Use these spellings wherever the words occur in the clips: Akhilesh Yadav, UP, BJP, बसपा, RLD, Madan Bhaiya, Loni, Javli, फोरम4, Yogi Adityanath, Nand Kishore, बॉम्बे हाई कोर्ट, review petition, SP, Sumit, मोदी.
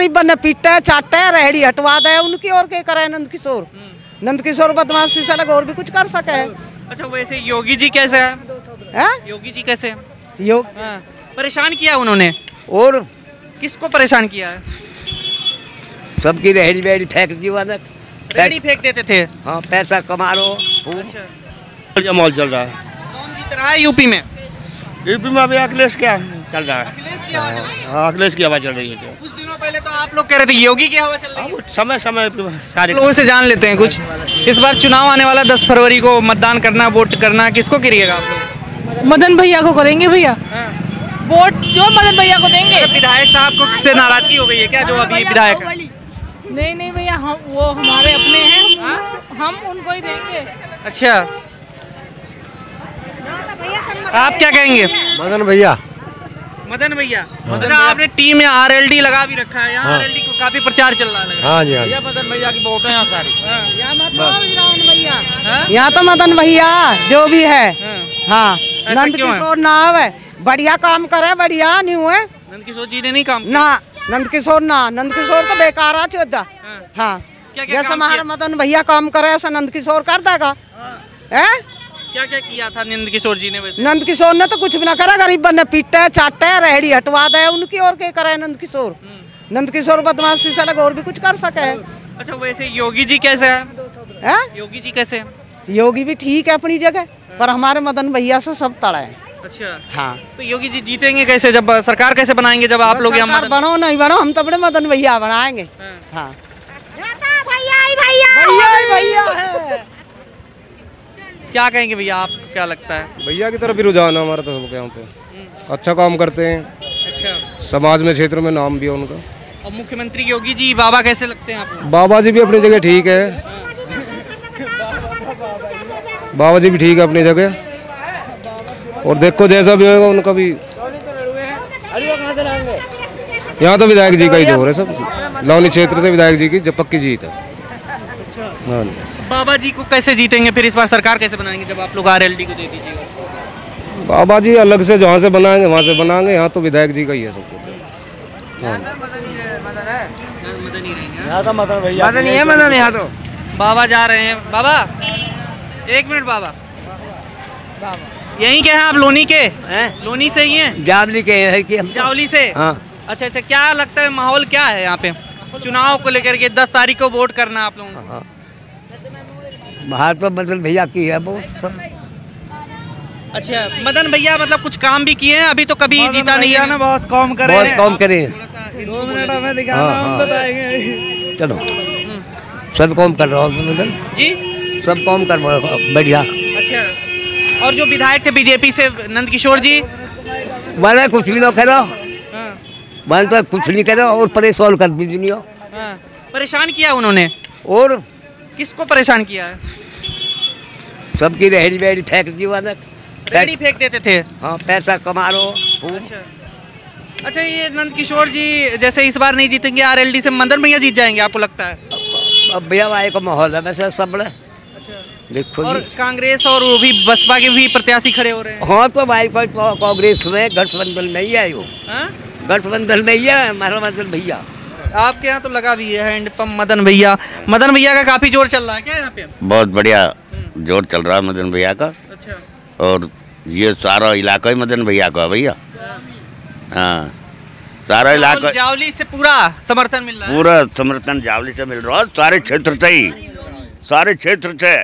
गरीबन ने पीटा है, चाटा है, रेहड़ी हटवा दे, उनकी और क्या करे नंदकिशोर। नंदकिशोर बदमाशी से अलग और भी कुछ कर सके है। अच्छा वैसे योगी जी कैसे हैं? योगी जी कैसे परेशान किया उन्होंने? और किसको परेशान किया है? सबकी रेहड़ी बेहड़ी फेंक दी, रेहड़ी फेंक देते थे। हाँ पैसा कमा लो। अच्छा माहौल चल रहा है। कौन जीत रहा है यूपी में? यूपी में अभी अखिलेश क्या चल रहा है। हाँ अखिलेश की हवा चल रही है। कुछ दिनों पहले तो आप लोग कह रहे थे योगी की हवा चल रही है। समय समय सारे लोगों से जान लेते हैं कुछ। इस बार चुनाव आने वाला 10 फरवरी को, मतदान करना, वोट करना किसको करिएगा आप लोग? मदन भैया को करेंगे भैया। वोट जो मदन भैया को देंगे। विधायक साहब को से नाराजगी हो गई है क्या जो अभी विधायक? नहीं नहीं भैया, हम वो हमारे अपने हैं, हम उनको ही देंगे। अच्छा आप क्या कहेंगे? मदन भैया। मदन भैया, अच्छा आपने टीम में RLD लगा भी रखा है यहाँ। RLD को काफी प्रचार चल रहा है। हाँ जी हाँ। यह मदन भैया की वोट है यहाँ सारी। यहाँ तो मदन भैया जो भी है। हाँ नंद किशोर नाम है, बढ़िया काम करे, बढ़िया नहीं हुए। नंद किशोर जी ने नहीं काम ना। नंद किशोर ना, नंद किशोर तो बेकार है चौदह। हाँ जैसा हमारा मदन भैया काम करे ऐसा नंद किशोर कर देगा। क्या क्या किया था नंद किशोर जी ने? वैसे नंद किशोर ने तो कुछ भी ना करा, गरीबन ने पीटा है, चाटा है, रेहड़ी हटवा दे, उनकी और क्या करे नंदकिशोर। नंदकिशोर बदमाशी से अलग और भी कुछ कर सके है। अच्छा वैसे योगी जी कैसे हैं? योगी जी कैसे? योगी भी ठीक है अपनी जगह, पर हमारे मदन भैया से सब तड़ा है। अच्छा हाँ तो योगी जी जीतेंगे कैसे, जब सरकार कैसे बनाएंगे जब आप लोग? बनो नहीं बनो, हम तो अपने मदन भैया बनाएंगे। हाँ क्या कहेंगे भैया आप, क्या लगता है? भैया की तरफ भी रुझान है हमारा तो, सबके यहाँ पे अच्छा काम करते हैं। अच्छा समाज में क्षेत्र में नाम भी है उनका। और मुख्यमंत्री योगी जी बाबा कैसे लगते हैं आपको? बाबा जी भी अपनी जगह ठीक है। बाबा जी भी ठीक है अपनी जगह, और देखो जैसा भी होगा उनका भी। यहाँ तो विधायक जी का ही जोर है, सब लौनी क्षेत्र से विधायक जी की जब पक्की जीत है। बाबा जी को कैसे जीतेंगे फिर इस बार, सरकार कैसे बनाएंगे जब आप लोग RLD को दे दीजिएगा? बाबा जी अलग से जहाँ से बनाएंगे वहाँ से बनाएंगे, यहाँ तो विधायक जी का ही है सब कुछ। यहाँ तो बाबा जा रहे हैं। बाबा एक मिनट, बाबा यहीं के हैं आप? लोनी के हैं? लोनी से ही हैं? जावली के हैं। जावली से? हाँ। अच्छा, क्या लगता है माहौल क्या है यहाँ पे चुनाव को लेकर के? 10 तारीख को वोट करना आप लोगों को। बाहर तो मदन भैया की है वो सब। अच्छा मदन भैया मतलब कुछ काम भी किए हैं? अभी तो कभी जीता नहीं है ना। बहुत काम करे, बहुत काम करे। 2 मिनट हमें दिखाना, हम बताएंगे। चलो सब काम कर रहा हूँ मदन जी, सब काम कर रहा हूँ बढ़िया। अच्छा और जो विधायक थे बीजेपी से नंद किशोर जी? मैंने कुछ भी ना करो, मैंने तो कुछ नहीं करो, और परेशान कर दी दुनिया। परेशान किया उन्होंने? और किसको परेशान किया है? सबकी रेहड़ी बेहड़ी फेंक दी, रेहड़ी फेंक देते थे। हाँ पैसा कमा लो। अच्छा ये नंद किशोर जी जैसे इस बार नहीं जीतेंगे RLD से, मदन भैया जीत जाएंगे आपको लगता है? अब भैया भाई का माहौल है वैसे सब बड़ा। अच्छा देखो और कांग्रेस और वो भी बसपा के भी प्रत्याशी खड़े हो रहे हैं। हाँ तो भाई कांग्रेस में गठबंधन नहीं है, वो गठबंधन नहीं है हमारा मदन भैया। आपके यहाँ तो लगा भी है हैंडपंप मदन भैया। मदन भैया का काफी जोर चल रहा है क्या यहाँ पे? बहुत बढ़िया जोर चल रहा है मदन भैया का। अच्छा और ये सारा इलाका ही मदन भैया का भैया। हाँ सारा इलाका जावली से पूरा समर्थन मिल रहा है। पूरा समर्थन जावली से मिल रहा है, सारे क्षेत्र से ही, सारे क्षेत्र से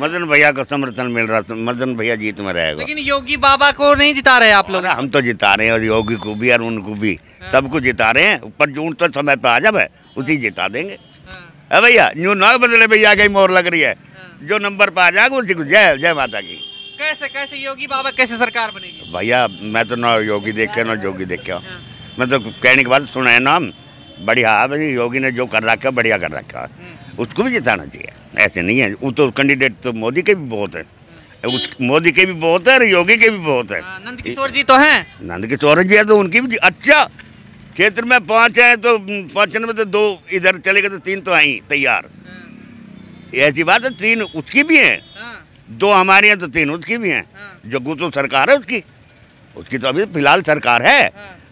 मदन भैया का समर्थन मिल रहा है। मदन भैया जीत में रहेगा। लेकिन योगी बाबा को नहीं जिता रहे आप लोग? हम तो जिता रहे हैं, और योगी को भी और उनको भी सबको जिता रहे हैं। ऊपर जो तो समय पे आ जाए उसी जिता देंगे। है भैया न्यू ना बदले भैया की मोहर लग रही है, जो नंबर पे आ जाएगा उसी को जय जय माता की। कैसे कैसे योगी बाबा कैसे सरकार बनेगी? भैया मैं तो ना योगी देखे ना जोगी देखे, मैं तो कहने के बाद सुना है नाम बढ़िया। योगी ने जो कर रखा बढ़िया कर रखा, उसको भी जिताना चाहिए। ऐसे नहीं है वो तो कैंडिडेट तो मोदी के भी बहुत है, मोदी के भी बहुत है और योगी के भी बहुत है। नंद किशोर जी तो हैं? नंद किशोर जी है तो उनकी भी अच्छा। क्षेत्र में 5 हैं तो 5 में तो 2 इधर चले गए तो 3 तो आई तैयार। ऐसी बात है 3 उसकी भी हैं, 2 हमारे हैं तो 3 उसकी भी हैं। जो गुतो सरकार है उसकी, उसकी तो अभी फिलहाल सरकार है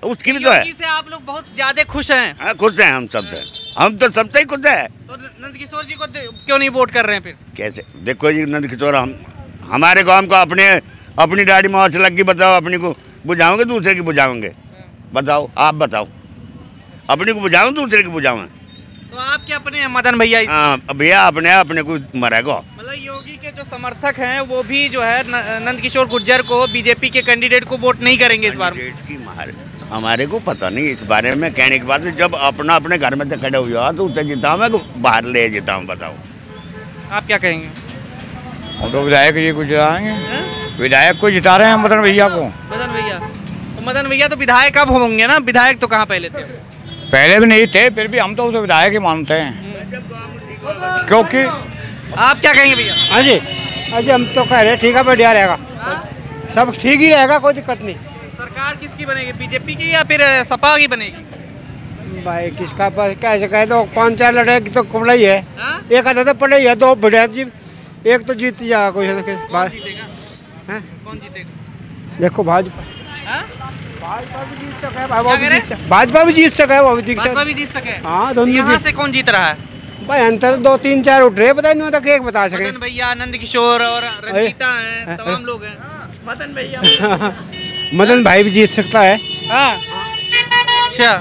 उसके लिए तो है। से आप लोग बहुत ज्यादा खुश हैं? खुश हैं हम सबसे, हम तो सबसे ही खुश हैं। तो नंद किशोर जी को क्यों नहीं वोट कर रहे हैं फिर? कैसे देखो जी नंद किशोर हमारे को, हमको अपनी दाढ़ी मोहर से लग गई, बताओ अपनी को बुझाओगे दूसरे की बुझाओगे? बताओ आप, बताओ अपने को बुझाऊँ दूसरे को बुझाऊँ? तो आपके अपने मदन भैया? हाँ भैया अपने को मरा गो। मतलब योगी के जो समर्थक हैं वो भी जो है नंद किशोर गुर्जर को, बीजेपी के कैंडिडेट को वोट नहीं करेंगे इस बार की मार। हमारे को पता नहीं इस बारे में कहने के बाद, जब अपना अपने घर में से खड़े हुआ तो उसे जिताऊँ बाहर ले जिताऊँ, बताओ आप क्या कहेंगे? हम तो विधायक जी को जिताएंगे, विधायक को जिता रहे हैं मदन भैया को। मदन भैया तो विधायक अब होंगे ना, विधायक तो कहाँ पहले थे? पहले भी नहीं थे, फिर भी हम तो उसे विधायक ही मानते हैं। क्योंकि आप क्या कहेंगे भैया? हाँ जी हाँ जी, हम तो कह रहे हैं ठीक है, बढ़िया रहेगा, सब ठीक ही रहेगा, कोई दिक्कत नहीं। सरकार किसकी बनेगी, बीजेपी की या फिर सपा की बनेगी? भाई किसका कैसे कहे तो 5-4 लड़ाई तो कुबड़ा ही है, एक आधा तो पड़े ही है, 2 बढ़िया जी, एक तो जीत ही जाएगा कोई है ना। कौन जीतेगा? देखो भाजपा भी जीत सका है, वो भी जीत सके। हाँ दोनों यहाँ से कौन जीत रहा है भाई? अंतर 2-3-4 उठ रहे, पता नहीं होता एक बता सके। भैया नंद किशोर और रंजीता हैं, तमाम लोग हैं। मदन भैया मदन भाई भी जीत सकता है। अच्छा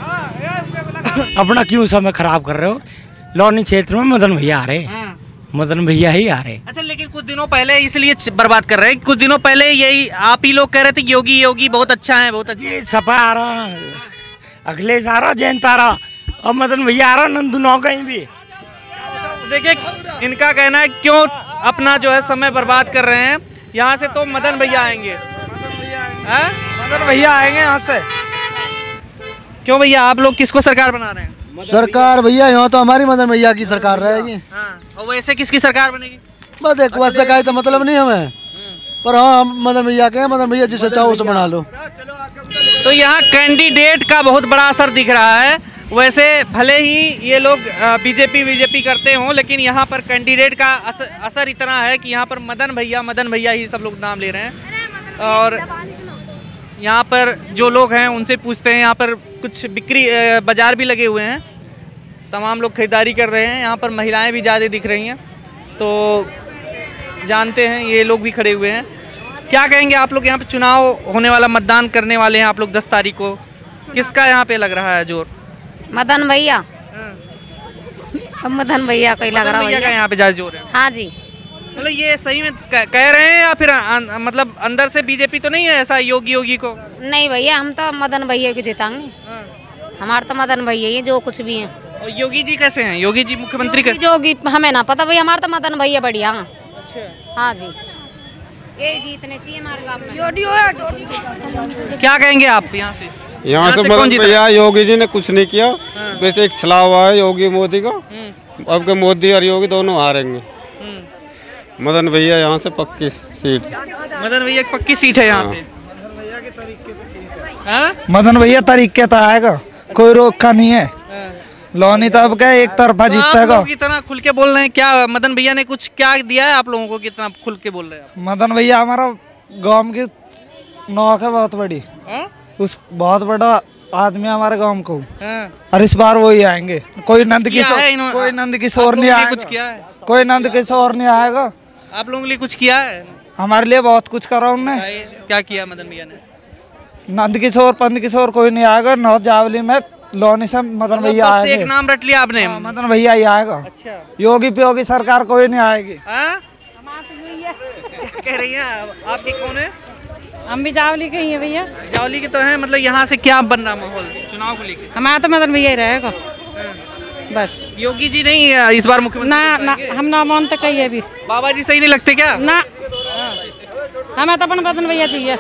अपना क्यों समय खराब कर रहे हो? लोनी क्षेत्र में मदन भैया आ रहे, मदन भैया ही आ रहे। अच्छा लेकिन कुछ दिनों पहले इसलिए बर्बाद कर रहे हैं, कुछ दिनों पहले यही आप ही लोग कह रहे थे योगी योगी बहुत अच्छा है, बहुत अच्छा। सपा आ रहा, अखिलेश आ रहा, जयंत आ रहा, और मदन भैया आ रहा, नंदुनाव कहीं भी। देखिए इनका कहना है क्यों अपना जो है समय बर्बाद कर रहे हैं, यहाँ से तो मदन भैया आएंगे, मदन भैया आएंगे यहाँ से। क्यों भैया आप लोग किसको सरकार बना रहे हैं? सरकार भैया यहाँ तो हमारी मदन भैया की सरकार रहेगी। हाँ। और वैसे किसकी सरकार बनेगी? बस एक बार शिकायत का मतलब नहीं हमें, पर हाँ हम मदन भैया के हैं, मदन भैया जिसे चाहो उसे बना लो। तो यहाँ कैंडिडेट का बहुत बड़ा असर दिख रहा है। वैसे भले ही ये लोग बीजेपी करते हों, लेकिन यहाँ पर कैंडिडेट का असर इतना है कि यहाँ पर मदन भैया ही सब लोग नाम ले रहे हैं। और यहाँ पर जो लोग हैं उनसे पूछते हैं, यहाँ पर कुछ बिक्री बाजार भी लगे हुए हैं, तमाम लोग खरीदारी कर रहे हैं। यहाँ पर महिलाएं भी ज़्यादा दिख रही हैं, तो जानते हैं ये लोग भी खड़े हुए हैं। क्या कहेंगे आप लोग, यहाँ पे चुनाव होने वाला, मतदान करने वाले हैं आप लोग 10 तारीख को, किसका यहाँ पे लग रहा है जोर? मदन भैया। मदन भैया का लग रहा है यहाँ पे ज़्यादा जोर है। हाँ जी। मतलब ये सही में कह रहे हैं या फिर मतलब अंदर से बीजेपी तो नहीं है ऐसा योगी को? नहीं भैया हम तो मदन भैया को जिताएंगे, हमारा तो मदन भैया ही जो कुछ भी है। और योगी जी कैसे हैं? योगी जी मुख्यमंत्री कैसे? योगी हमें ना पता भैया, हमारा तो मदन भैया बढ़िया। हाँ जी ये जीतने चाहिए हमारे गाँव में। क्या कहेंगे आप यहाँ से? यहाँ से मदन भैया, योगी जी ने कुछ नहीं किया, वैसे एक छला हुआ है योगी मोदी का, अब के मोदी और योगी दोनों हारेंगे। मदन भैया यहाँ से पक्की सीट, मदन भैया की पक्की सीट है यहाँ से। मदन भैया तरीके तो आएगा, कोई रोक का नहीं है। लोनी तो अब क्या एक तरफा जीतेगा। कितना खुल के बोल रहे हैं, क्या मदन भैया ने कुछ क्या दिया है आप लोगों को, कितना खुल के बोल रहे हैं? मदन भैया हमारा गांव की नौक है बहुत बड़ी, उस बहुत बड़ा आदमी हमारे गांव को, और इस बार वो ही आएंगे। कोई नंद किशोर नहीं आएगा, कुछ किया है? कोई नंद किशोर नहीं आएगा। आप लोगों के लिए कुछ किया है? हमारे लिए बहुत कुछ करा उनने। क्या किया मदन भैया ने? नंद किशोर पंद किशोर कोई नहीं आएगा, नौ जावली में लोनी से मदन भैया आएगा। एक नाम रट लिया आपने, मदन भैया ही आएगा। योगी पे योगी सरकार कोई नहीं आएगी। क्या कह रही है आप, ये कौन है? हम भी जावली के ही है भैया। जावली के तो हैं, मतलब यहाँ से क्या बन रहा माहौल चुनाव को लेकर? हमारा तो मदन भैया ही रहेगा बस। योगी जी नहीं है इस बार मुख्यमंत्री? ना हम ना मान तक ही है अभी। बाबा जी सही नहीं लगते क्या? ना हमें तो अपन मदन भैया चाहिए।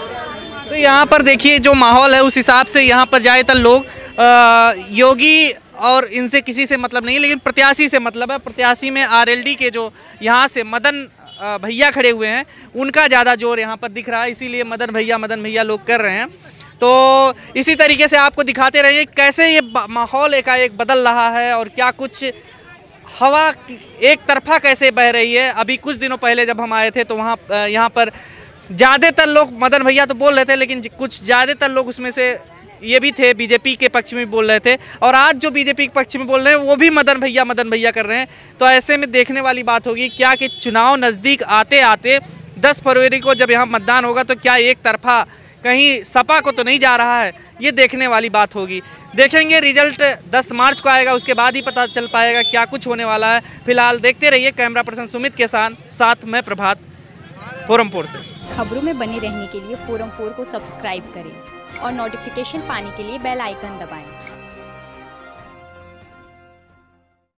तो यहाँ पर देखिए जो माहौल है उस हिसाब से यहाँ पर ज़्यादातर लोग योगी और इनसे किसी से मतलब नहीं, लेकिन प्रत्याशी से मतलब है। प्रत्याशी में RLD के जो यहाँ से मदन भैया खड़े हुए हैं उनका ज़्यादा जोर यहाँ पर दिख रहा है, इसीलिए मदन भैया लोग कर रहे हैं। तो इसी तरीके से आपको दिखाते रहिए कैसे ये माहौल एकाएक बदल रहा है और क्या कुछ हवा एक तरफा कैसे बह रही है। अभी कुछ दिनों पहले जब हम आए थे तो यहाँ पर ज़्यादातर लोग मदन भैया तो बोल रहे थे, लेकिन कुछ ज़्यादातर लोग उसमें से ये भी थे, बीजेपी के पक्ष में बोल रहे थे, और आज जो बीजेपी के पक्ष में बोल रहे हैं वो भी मदन भैया कर रहे हैं। तो ऐसे में देखने वाली बात होगी क्या कि चुनाव नज़दीक आते आते 10 फरवरी को जब यहाँ मतदान होगा तो क्या एक तरफा कहीं सपा को तो नहीं जा रहा है, ये देखने वाली बात होगी। देखेंगे रिजल्ट 10 मार्च को आएगा, उसके बाद ही पता चल पाएगा क्या कुछ होने वाला है। फिलहाल देखते रहिए, कैमरा पर्सन सुमित के साथ मैं प्रभात, फोरम4 से। खबरों में बने रहने के लिए फोरम4 को सब्सक्राइब करें और नोटिफिकेशन पाने के लिए बेल आइकन दबाएं।